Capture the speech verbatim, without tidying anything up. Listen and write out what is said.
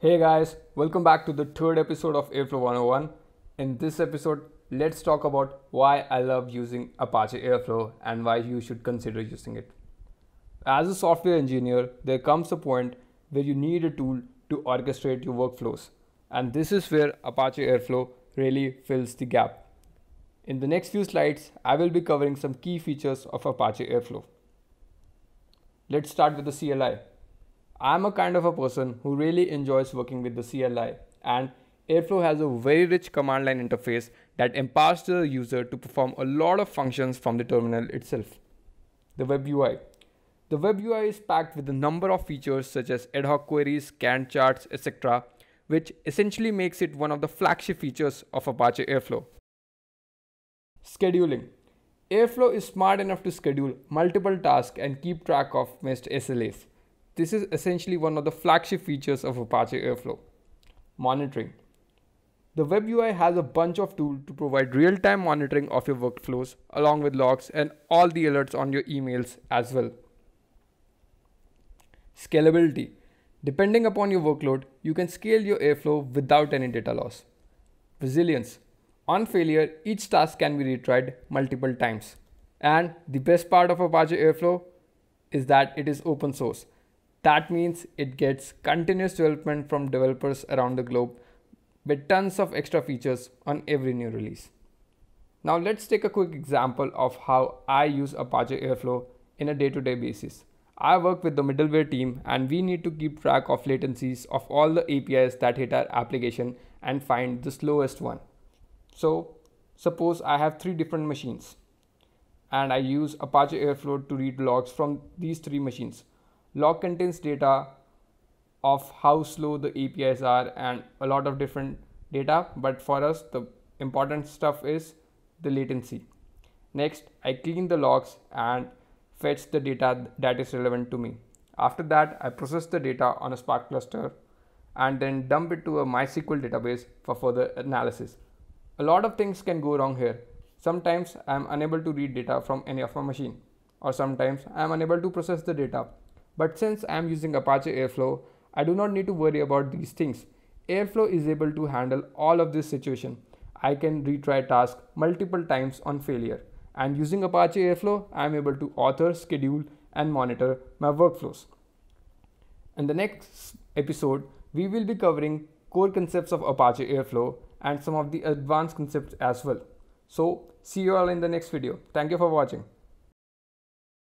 Hey guys, welcome back to the third episode of Airflow one oh one. In this episode, let's talk about why I love using Apache Airflow and why you should consider using it. As a software engineer, there comes a point where you need a tool to orchestrate your workflows. And this is where Apache Airflow really fills the gap. In the next few slides, I will be covering some key features of Apache Airflow. Let's start with the C L I. I'm a kind of a person who really enjoys working with the C L I, and Airflow has a very rich command line interface that empowers the user to perform a lot of functions from the terminal itself. The web U I. The web U I is packed with a number of features such as ad hoc queries, Gantt charts, et cetera, which essentially makes it one of the flagship features of Apache Airflow. Scheduling. Airflow is smart enough to schedule multiple tasks and keep track of missed S L As. This is essentially one of the flagship features of Apache Airflow. Monitoring. The web U I has a bunch of tools to provide real-time monitoring of your workflows along with logs and all the alerts on your emails as well. Scalability. Depending upon your workload, you can scale your Airflow without any data loss. Resilience. On failure, each task can be retried multiple times. And the best part of Apache Airflow is that it is open source. That means it gets continuous development from developers around the globe with tons of extra features on every new release. Now let's take a quick example of how I use Apache Airflow in a day-to-day basis. I work with the middleware team and we need to keep track of latencies of all the A P Is that hit our application and find the slowest one. So suppose I have three different machines and I use Apache Airflow to read logs from these three machines. Log contains data of how slow the A P Is are and a lot of different data, but for us the important stuff is the latency. Next, I clean the logs and fetch the data that is relevant to me. After that, I process the data on a Spark cluster and then dump it to a MySQL database for further analysis. A lot of things can go wrong here. Sometimes I am unable to read data from any of my machine, or sometimes I am unable to process the data. But since I am using Apache Airflow, I do not need to worry about these things. Airflow is able to handle all of this situation. I can retry tasks multiple times on failure. And using Apache Airflow, I am able to author, schedule, and monitor my workflows. In the next episode, we will be covering core concepts of Apache Airflow and some of the advanced concepts as well. So see you all in the next video. Thank you for watching.